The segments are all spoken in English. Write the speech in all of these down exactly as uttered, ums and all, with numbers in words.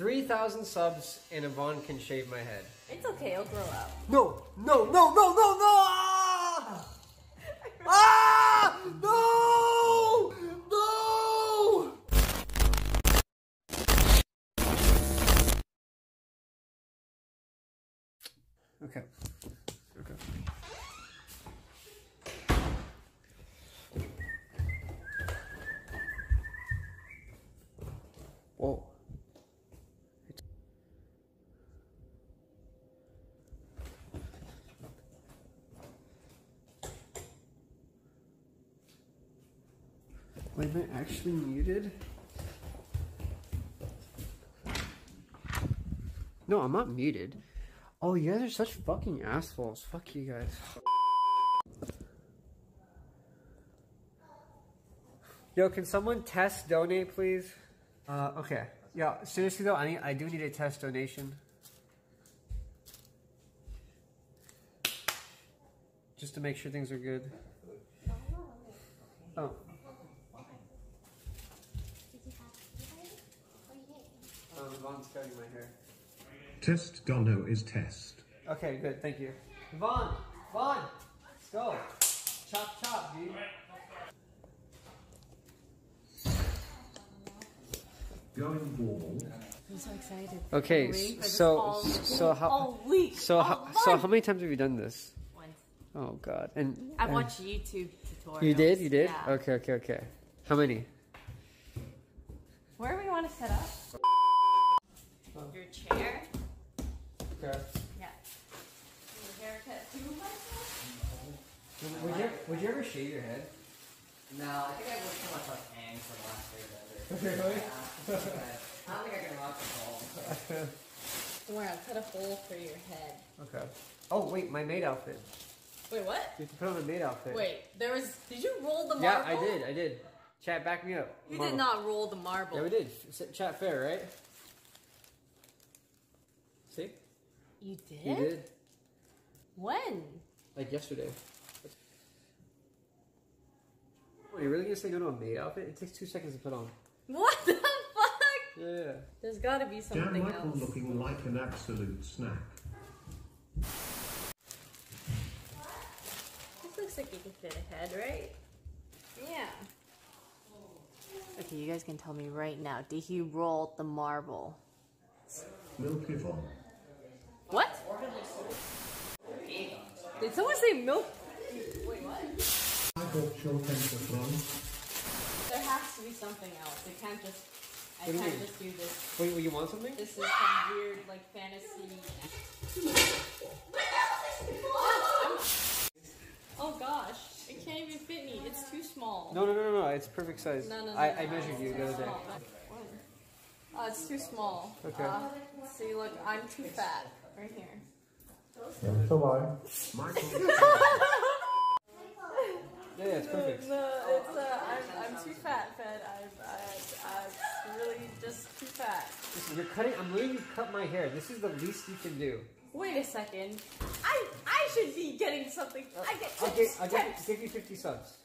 three thousand subs and Yvonne can shave my head. It's okay, it'll grow out. No, no, no, no, no, no! Ah! Ah! No! No! Okay. Okay. Whoa. Am I actually muted? No, I'm not muted. Oh, you guys are such fucking assholes. Fuck you guys. Yo, can someone test donate, please? Uh, okay. Yeah, seriously though, I need, I do need a test donation. Just to make sure things are good. Oh. Yvonne's cutting my hair. Test Dono is test. Okay, good, thank you. Yvonne! Yvonne! Let's go! Chop, chop, dude. Going warm. I'm so excited. Okay, so, so how, all week. so how, so how many times have you done this? Once. Oh God. And I watched YouTube tutorials. You did? You did? Yeah. Okay, okay, okay. How many? Where do we want to set up? Your chair. Okay. Yeah. Your haircut too, Michael? Would, would, you, would you ever shave your head? No, I think I look too much like Ang from last year's. Really? Yeah. I don't think I can rock the hole. Don't worry, I'll cut a hole for your head. Okay. Oh, wait, my maid outfit. Wait, what? You have to put on a maid outfit. Wait, there was. Did you roll the marble? Yeah, I did, I did. Chat, back me up. You marble. Did not roll the marble. Yeah, we did. Chat fair, right? See? You did? You did. When? Like yesterday. Are you really gonna say no to a maid outfit? It takes two seconds to put on. What the fuck? Yeah. There's gotta be something Dan Michael else. Looking like an absolute snack. This looks like you can fit a head, right? Yeah. Okay, you guys can tell me right now. Did he roll the marble? Milk Yvonne. What? Did someone say milk? Wait, what? There has to be something else. It can't just. I can't mean? just do this. Wait, you want something? This is some weird, like, fantasy. Oh gosh, it can't even fit me. It's too small. No, no, no, no, no. It's perfect size. No, no, no. I, no, I measured no, you the other day. Oh, it's too small. Okay. Uh, see, look, I'm too fat. Right here. That's a lie. Yeah, it's perfect. No, no it's, uh, I'm, I'm too fat, Fed. I'm, I'm, I'm really just too fat. Listen, you're cutting, I'm letting you cut my hair. This is the least you can do. Wait a second. I, I should be getting something. Uh, I get tips, I'll, get, I'll give you fifty subs.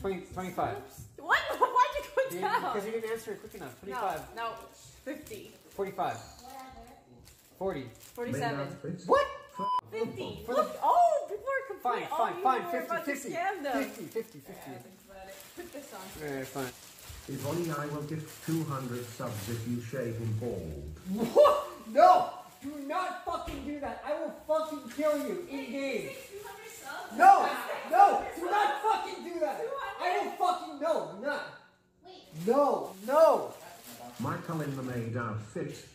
twenty, twenty-five. What? You, because you didn't answer it quick enough. twenty-five. No, no. fifty. forty-five. forty. forty-seven. What? fifty. For look, the... oh, people are complaining. Fine, fine, fine. fifty, fifty. fifty, fifty, fifty. Yeah, put this on. Yeah, yeah, fine. Yvonnie, I will give two hundred subs if you shave him bald. What? No! Do not fucking do that. I will fucking kill you in game. two hundred subs? No! No! Do not fucking do that. I will fucking no. Not. No, no! Michael in the maid outfit.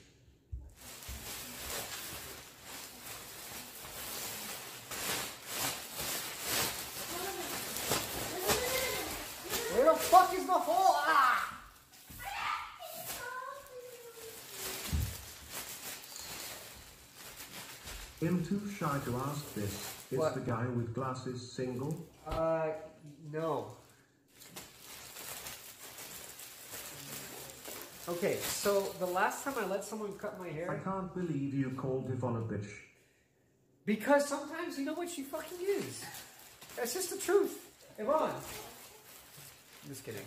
Where the fuck is the hole? Ah! I'm too shy to ask this. Is what? The guy with glasses single? Uh, no. Okay, so the last time I let someone cut my hair... I can't believe you called Yvonne a bitch. Because sometimes you know what she fucking is. That's just the truth. Yvonne. I'm just kidding.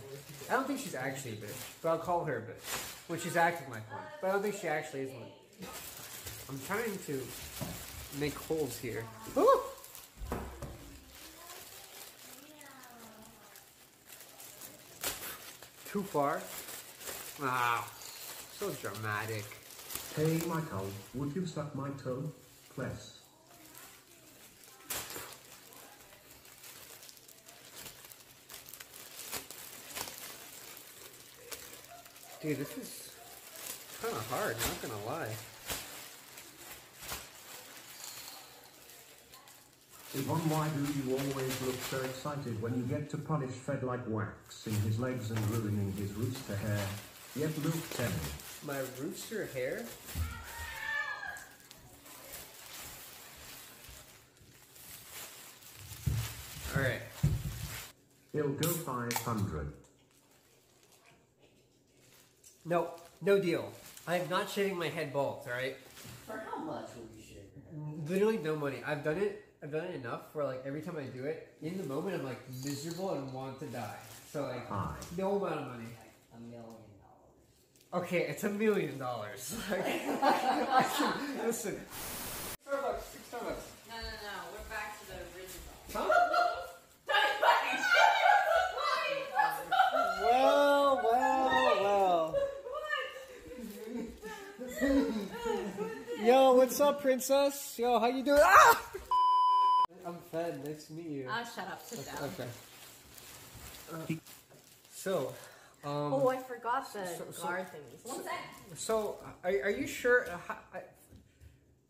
I don't think she's actually a bitch, but I'll call her a bitch. When she's acting like one. But I don't think she actually is one. I'm trying to make holes here. Ooh! Too far? Ah, so dramatic. Hey Michael, would you suck my toe, please? Dude, this is kind of hard, not gonna lie. Yvonnie, why do you always look so excited when you get to punish Fed like waxing his legs and ruining his rooster hair? Yet Luke ten. My rooster hair? Alright. He'll go five hundred. No, no deal. I am not shaving my head bald, alright? For how much will you shave your head? Literally no money. I've done it. I've done it enough where like every time I do it, in the moment I'm like miserable and want to die. So like Hi. no amount of money. Like a million dollars. Okay, it's a million dollars. Like, I can, listen. Starbucks, six Starbucks. No, no, no. We're back to the original. Huh? Well, well, well. What? Yo, what's up, princess? Yo, how you doing? Ah! I'm Fed, nice to meet you. Ah, uh, shut up, sit okay, down. Okay. Uh, so, um... Oh, I forgot the so, so, guard thingies. So, What's that? So, are, are you sure... Uh, how, I,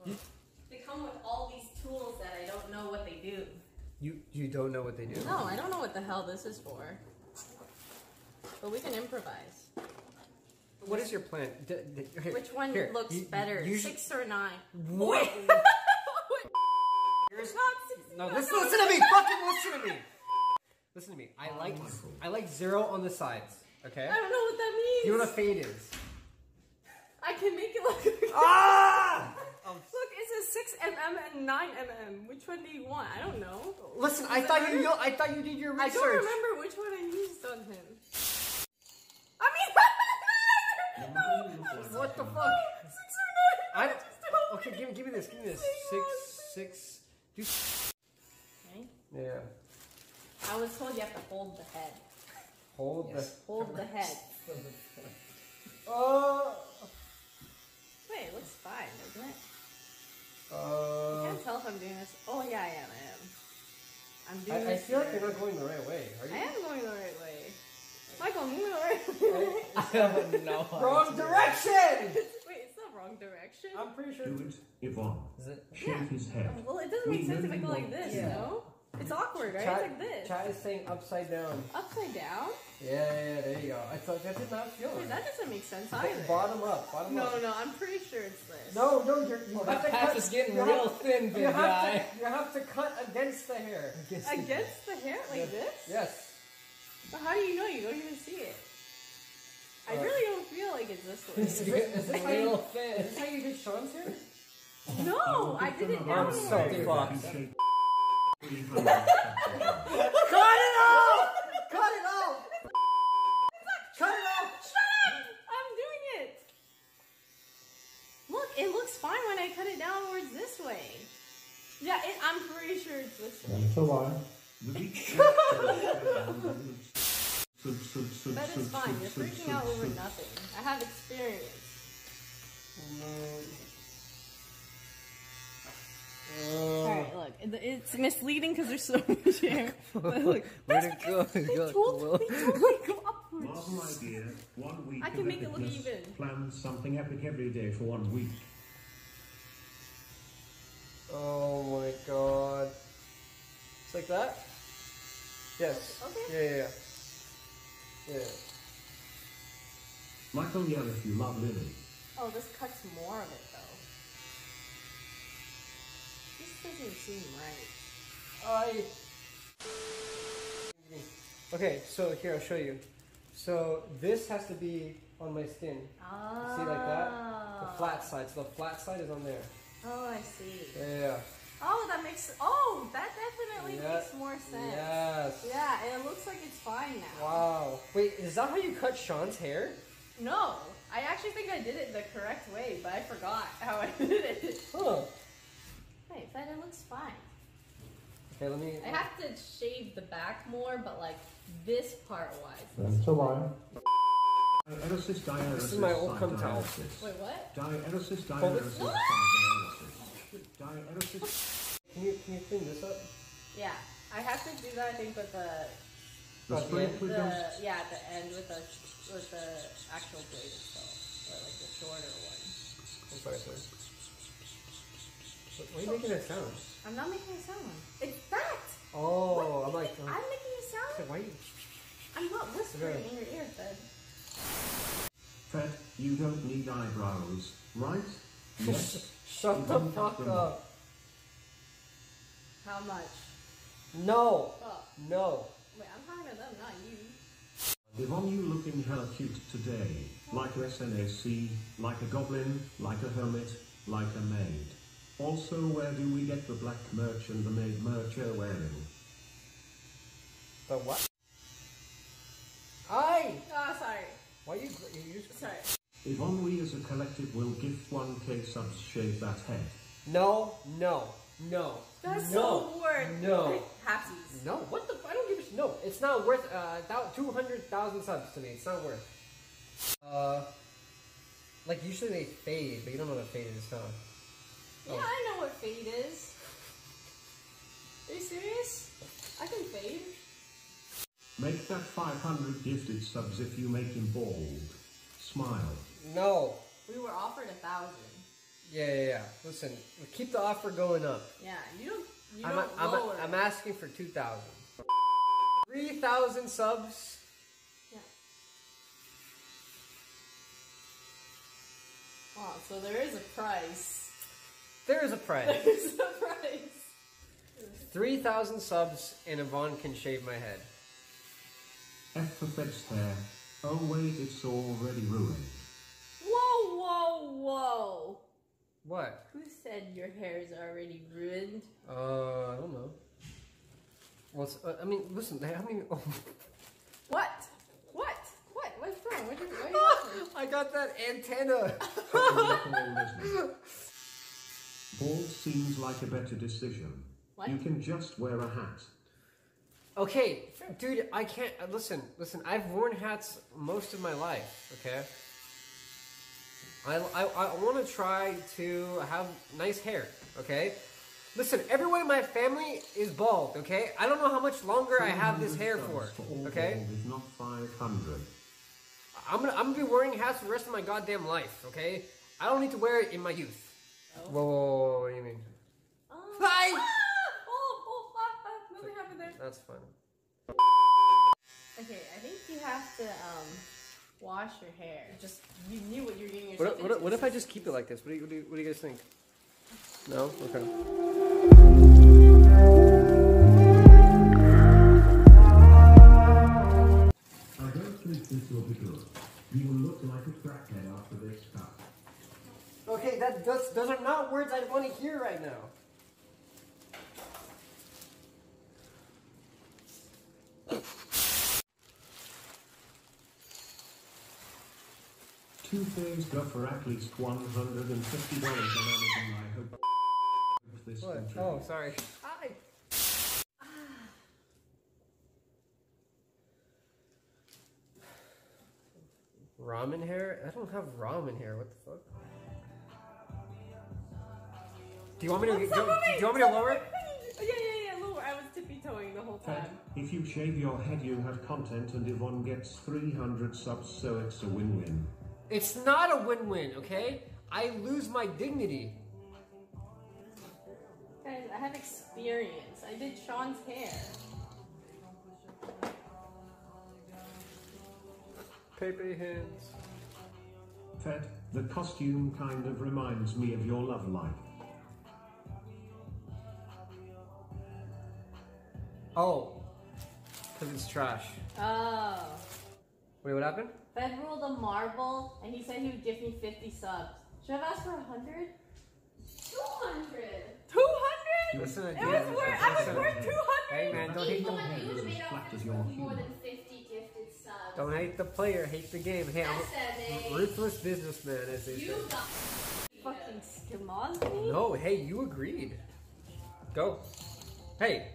you, they come with all these tools that I don't know what they do. You you don't know what they do? No, I don't know what the hell this is for. But we can improvise. What is your plan? D d here, Which one here, looks you, better, you six or nine? What? Here's, no, no, listen, no, listen to me. Fucking listen to me. Listen to me. I like I like zero on the sides. Okay. I don't know what that means. Do you know what a fade is? I can make it look. Ah! Oh. Look, it's a six mm and nine mm. Which one do you want? I don't know. Listen, I thought you know. I thought you did your research. I don't remember which one I used on him. I mean, no, what the fuck? Six or nine. I, I okay, give me give me this. Give me this. Six six. Do okay. Yeah. I was told you have to hold the head. Hold yes. the hold the head. Oh. Wait, it looks fine, doesn't it? Uh, you can't tell if I'm doing this. Oh yeah, I am. I am. I'm doing. I, I feel like you're not going the right way. Are you? I am going the right way. Michael, move the right way. I have no idea. Wrong direction. Wrong direction. I'm pretty sure. Do it, Yvonne. Is it? Shake yeah. his head. Well, it doesn't make sense if I go like this, yeah. no? It's awkward, right? Chai, it's like this. Chai is saying upside down. Upside down? Yeah, yeah, there you go. I thought that did not feel right. That doesn't make sense either. Bottom up, bottom no, up. No, no, I'm pretty sure it's this. No, no, you're. You the path is getting real have, thin, big you guy. To, you have to cut against the hair. Against, against the hair? Like yes. this? Yes. But how do you know? You don't even see it. I really don't feel like it's this way. Is, this, is, this you, is this how you did Sean's hair? No, I did it downward. I'm so fucked. Cut it off! Cut it off! Cut it off! Shut up! I'm doing it! Look, it looks fine when I cut it downwards this way. Yeah, it, I'm pretty sure it's this way. That's a lie. But it's fine, you're freaking out over nothing. I have experience. Uh, Alright, look, it's misleading because there's so much hair. But look, that's it go, they, go, told, they told me go upwards. Marvel idea, one week I can make it look even. Plan something epic every day for one week. Oh my god. It's like that? Yes. Okay. Yeah, yeah, yeah. Yeah. Michael, yell if you love Lily. Oh, this cuts more of it though. This doesn't seem right. I. Okay, so here I'll show you. So this has to be on my skin. Oh. You see, like that. The flat side. So the flat side is on there. Oh, I see. Yeah. yeah. Oh, that makes, oh, that definitely yeah. makes more sense. Yes. Yeah, and it looks like it's fine now. Wow. Wait, is that how you cut Sean's hair? No, I actually think I did it the correct way, but I forgot how I did it. Huh. Hey, but it looks fine. Okay, let me. I have to shave the back more, but like this part wise. That's a lie. This is my old cum towel. Wait, what? Dianesis, dianesis, dianesis. Can you can you clean this up? Yeah, I have to do that. I think with the. The spray with the, yeah, at the end with the with the actual blade itself, or like the shorter one. I'm sorry, sir. Why are you making that sound? I'm not making a sound. It's that. Oh, I'm like. I'm making a sound. Why are you? I'm not whispering in your ear, Fed. Fed, you don't need eyebrows, right? Yes. Shut the fuck up. How much? No. No. Wait, I'm talking to them, not you. Yvonnie, you looking hella cute today. Like a S N A C, like a goblin, like a hermit, like a maid. Also, where do we get the black merch and the maid merch you're wearing? The what? Aye! Oh, sorry. Why are you, you just... Sorry. Yvonnie, we as a collective will gift one K subs, shave that head. No, no, no. That's no, the word. No. Halfsies. No, what the... I don't give a shit. No, it's not worth uh, two hundred thousand subs to me. It's not worth. Uh, Like, usually they fade, but you don't know what a fade is, huh? Oh. Yeah, I know what fade is. Are you serious? I can fade. Make that five hundred gifted subs if you make him bald. Smile. No. We were offered a thousand. Yeah, yeah, yeah. Listen, keep the offer going up. Yeah, you don't, you I'm don't a, I'm, a, I'm asking for two thousand. three thousand subs. Yeah. Wow, so there is a price. There is a price. There is a price. three thousand subs and Yvonnie can shave my head. F for Fed's hair. Oh wait, it's already ruined. Whoa, whoa, whoa. What? Who said your hair is already ruined? Uh, I don't know. Well, uh, I mean, listen, I mean... Oh. What? What? What? What's wrong? What are you, what are you I got that antenna. Bald seems like a better decision. What? You can just wear a hat. Okay, sure. Dude, I can't... Uh, listen, listen, I've worn hats most of my life, okay? I, I, I want to try to have nice hair, okay? Listen, everyone in my family is bald, okay? I don't know how much longer I have this hair for, okay? Not five hundred. I'm gonna, I'm gonna be wearing hats for the rest of my goddamn life, okay? I don't need to wear it in my youth. Oh. Whoa, whoa, whoa, what do you mean? Oh. Bye! Ah! Oh, oh, fuck, nothing happened there. That's fine. Okay, I think you have to, um, wash your hair. Just, you knew what you were getting yourself into. What, what, what if I just keep it like this? What do you, what do you, what do you guys think? No? Okay. I don't think this will be good. You will look like a crackhead after this cut. Okay, that, that's, those are not words I want to hear right now. Two things go for at least one hundred fifty dollars on Amazon, I hope. This oh, sorry. Hi. Ah. Ramen hair? I don't have ramen hair. What the fuck? Do you want me to? Do, do, do you want me to lower it? Yeah, yeah, yeah. Lower. I was tippy toeing the whole time. Fed, if you shave your head, you have content, and Yvonnie gets three hundred subs, so it's a win-win. It's not a win-win, okay? I lose my dignity. Guys, I have experience. I did Sean's hair. Pepe hands. Fed, the costume kind of reminds me of your love life. Oh. Because it's trash. Oh. Wait, what happened? Fed rolled a marble, and he said he would give me fifty subs. Should I have asked for one hundred? two hundred! two hundred! It was worth. I was worth two hundred. Hey man, don't hate the player. More than fifty gifted subs. Don't hate the player, hate the game. Hey, I'm a ruthless businessman, as they say. Fucking scamming me. No, hey, you agreed. Go. Hey,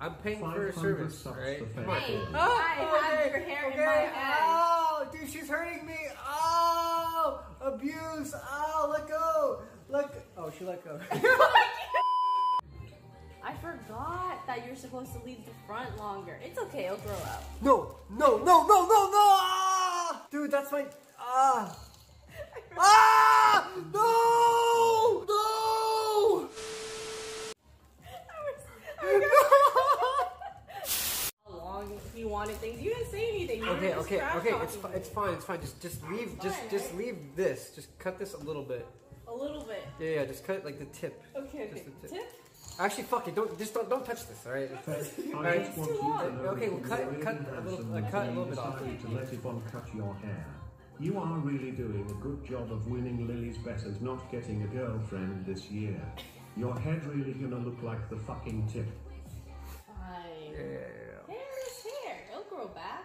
I'm paying for a service, right? Come on. Hey, oh, I have your hair in my head. Oh, dude, she's hurting me. Oh, abuse. Oh, let go. Let go. Oh, she let go. I forgot that you're supposed to leave the front longer. It's okay, it'll grow out. No, no, no, no, no, no! Ah! Dude, that's my... Ah! Ah! No! No! How long you wanted things? You didn't say anything. You okay, okay, okay. It's fi it's fine. It's fine. Just just leave. Fine, just just right? leave this. Just cut this a little bit. A little bit. Yeah, yeah. Just cut like the tip. Okay, just okay. The tip. tip. Actually, fuck it. Don't just don't don't touch this. All right. all right. It's too long. Okay, we'll cut cut a little uh, cut a little bit off. To let Yvonnie cut your hair. You are really doing a good job of winning Lily's bet and not getting a girlfriend this year. Your head really gonna look like the fucking tip. Fine. Yeah. Hair is hair. It'll grow back.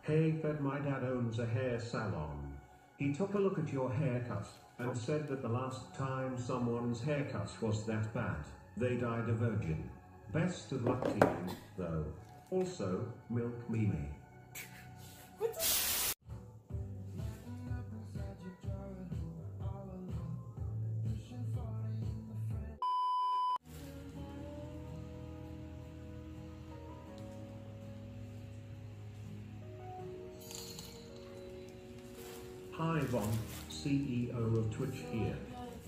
Hey, Fed, my dad owns a hair salon. He took a look at your haircut and said that the last time someone's haircut was that bad, they died a virgin. Best of luck to you, though. Also, milk Mimi. What the? Hi Yvonnie, C E O of Twitch here.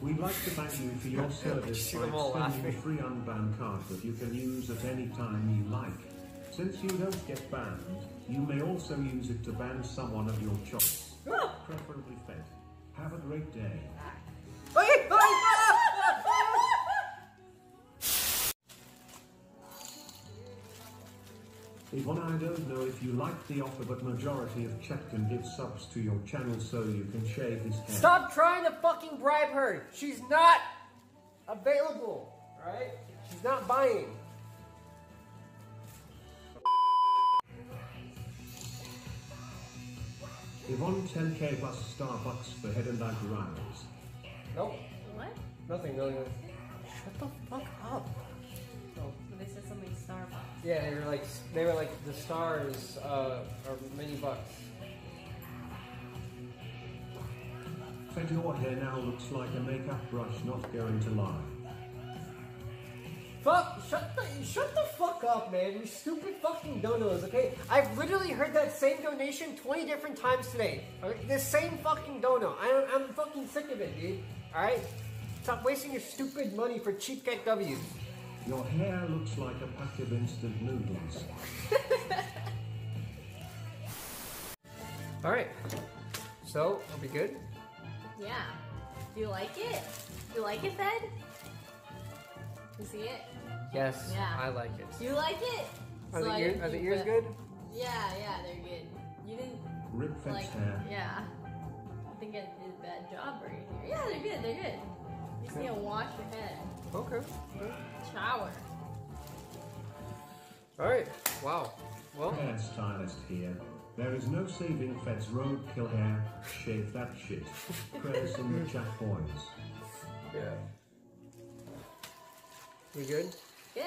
We'd like to thank you for your service by extending a free unban card that you can use at any time you like. Since you don't get banned, you may also use it to ban someone of your choice. Preferably Fed. Have a great day. Yvonnie, I don't know if you like the offer, but majority of chat can give subs to your channel so you can shave his hair. Stop trying to fucking bribe her! She's not available, alright? She's not buying. Yvonnie, ten K plus Starbucks for head and back rounds. Nope. What? Nothing, no, no. Shut the fuck up. They said something Starbucks. Yeah, they were like, they were like, the stars uh, are many bucks. Fed, your hair now looks like a makeup brush, not going to lie. Fuck, shut the, shut the fuck up, man, you stupid fucking donos, okay? I've literally heard that same donation twenty different times today. Okay? The same fucking dono. I, I'm fucking sick of it, dude. Alright? Stop wasting your stupid money for cheap get W's. Your hair looks like a pack of instant noodles. Alright, so that'll be good? Yeah. Do you like it? Do you like it, Fed? You see it? Yes, yeah. I like it. You like it? Are, so the, ear, are the ears the... good? Yeah, yeah, they're good. You didn't Rip Fed's like, hair. Yeah. I think I did a bad job right here. Yeah, they're good, they're good. You just need to wash your head. Okay. okay. Shower. Alright. Wow. Well. Hair stylist here. There is no saving Fed's roadkill hair. Shave that shit. Prayers in the chat, boys. Yeah. We good? Good.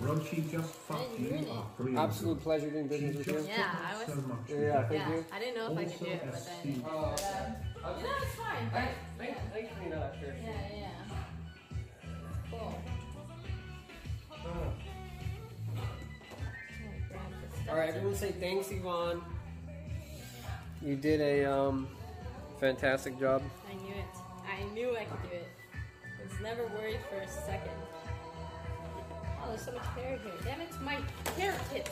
Roachy just fucked you up. Absolute pleasure doing business with you. Yeah, I was. So much yeah, thank yeah. you. I didn't know if also I could do it, but then. Oh, okay. Uh, you know, it's fine. Thanks for me not sure. Yeah, yeah. Cool. Oh. Alright, everyone say thanks, Yvonnie. You did a um, fantastic job. I knew it. I knew I could do it. I was never worried for a second. Oh, there's so much hair here. Damn it, my hair kit.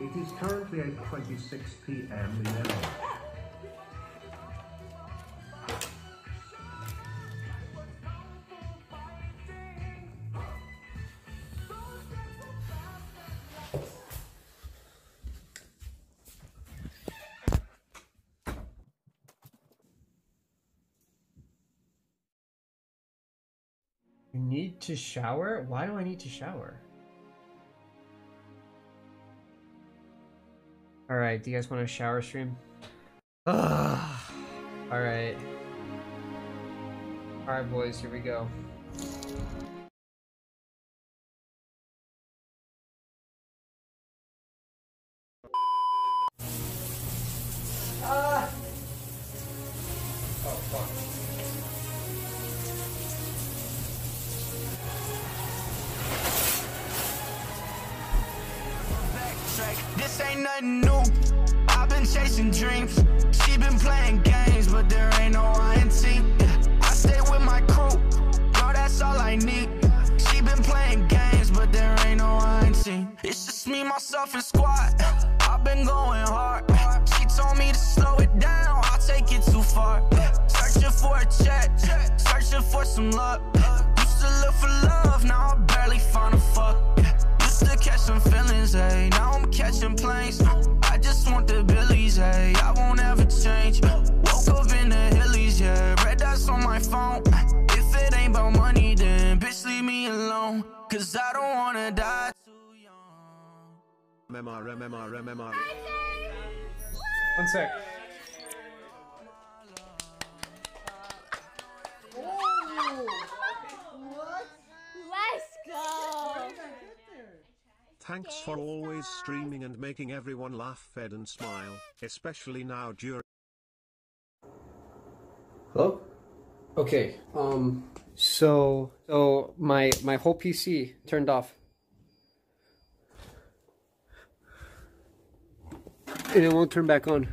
It is currently eight twenty-six P M in L A. You need to shower? Why do I need to shower? Alright, do you guys want a shower stream? Ugh. Alright. Alright boys, here we go. Ah! Oh fuck. This ain't nothing new. I've been chasing dreams. She been playing games, but there ain't no I N T. I stay with my crew. Bro, that's all I need. She been playing games, but there ain't no I N T. It's just me, myself, and squad. I've been going hard. She told me to slow it down. I'll take it too far. Searching for a check. Searching for some love. Used to look for love. Now I barely find a fuck. To catch some feelings, ayy. Now I'm catching planes. I just want the billies, ayy. I won't ever change. Woke up in the hillies, yeah. Red dots on my phone. If it ain't about money, then bitch, leave me alone. Cause I don't wanna die too young. Memory, memory, memory. One sec. Whoa. What? Let's go. Thanks for always streaming and making everyone laugh, Fed, and smile, especially now during... Hello? Okay, um... So... So, my, my whole P C turned off. And it won't turn back on.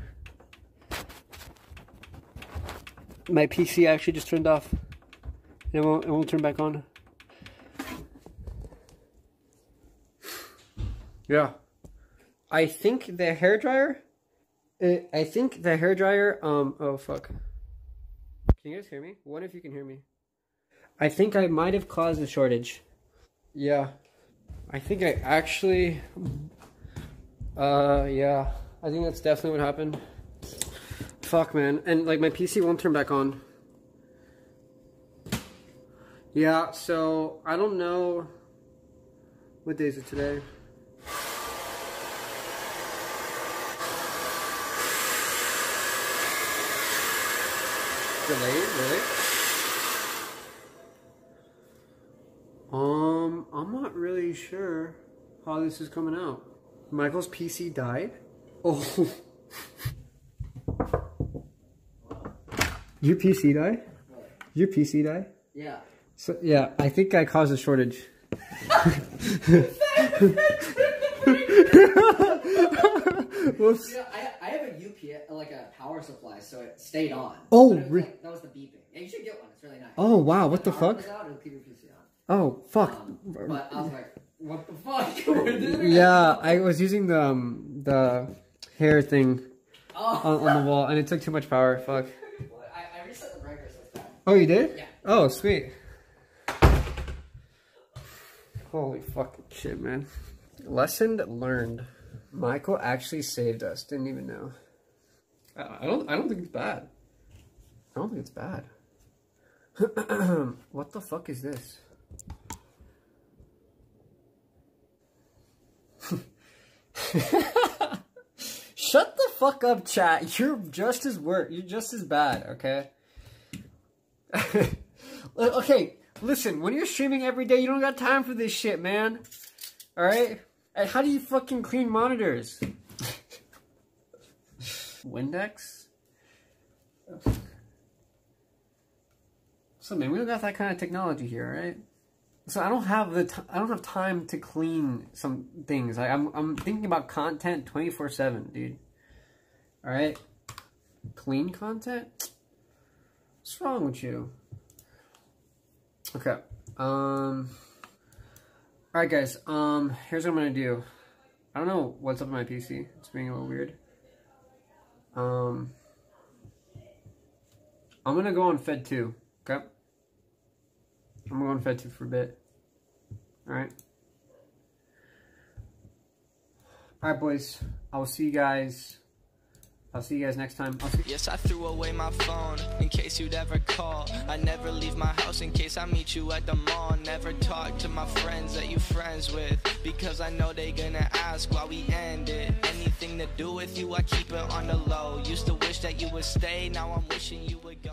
My P C actually just turned off. And it won't, it won't turn back on. Yeah, I think the hairdryer, I think the hairdryer, um, oh fuck. Can you guys hear me? What if you can hear me? I think I might have caused a shortage. Yeah, I think I actually, uh, yeah, I think that's definitely what happened. Fuck, man. And like my P C won't turn back on. Yeah, so I don't know, what day is it today? Delayed, really? Um, I'm not really sure how this is coming out. Michael's P C died? Oh. Your P C died? Your P C died? Yeah. So, yeah, I think I caused a shortage. Whoops. You know, I, I have a U P S, like a power supply, so it stayed on. Oh, really? Like, that was the beeping. Yeah, you should get one. It's really nice. Oh, wow. What the, the fuck? Out, it'll keep your P C on. Oh, fuck. Um, but I was like, what the fuck? Yeah, I was using the, um, the hair thing oh. on, on the wall, and it took too much power. Fuck. Well, I, I reset the breakers with that. Oh, you did? Yeah. Oh, sweet. Holy fucking shit, man. Lesson learned. Michael actually saved us. Didn't even know. I don't. I don't think it's bad. I don't think it's bad. What the fuck is this? Shut the fuck up, chat. You're just as worse. You're just as bad. Okay. Okay. Listen. When you're streaming every day, you don't got time for this shit, man. All right. And how do you fucking clean monitors? Windex? So man, we don't got that kind of technology here, right? So I don't have the t I don't have time to clean some things. Like, I'm I'm thinking about content twenty-four seven, dude. All right, clean content. What's wrong with you? Okay. Um. Alright guys, um, here's what I'm gonna do. I don't know what's up with my P C. It's being a little weird. Um, I'm gonna go on Fed two, okay? I'm gonna go on Fed two for a bit. Alright. Alright boys, I will see you guys I'll see you guys next time. I'll see yes, I threw away my phone in case you'd ever call. I never leave my house in case I meet you at the mall. Never talk to my friends that you friends with, because I know they gonna ask why we end it. Anything to do with you, I keep it on the low. Used to wish that you would stay, now I'm wishing you would go.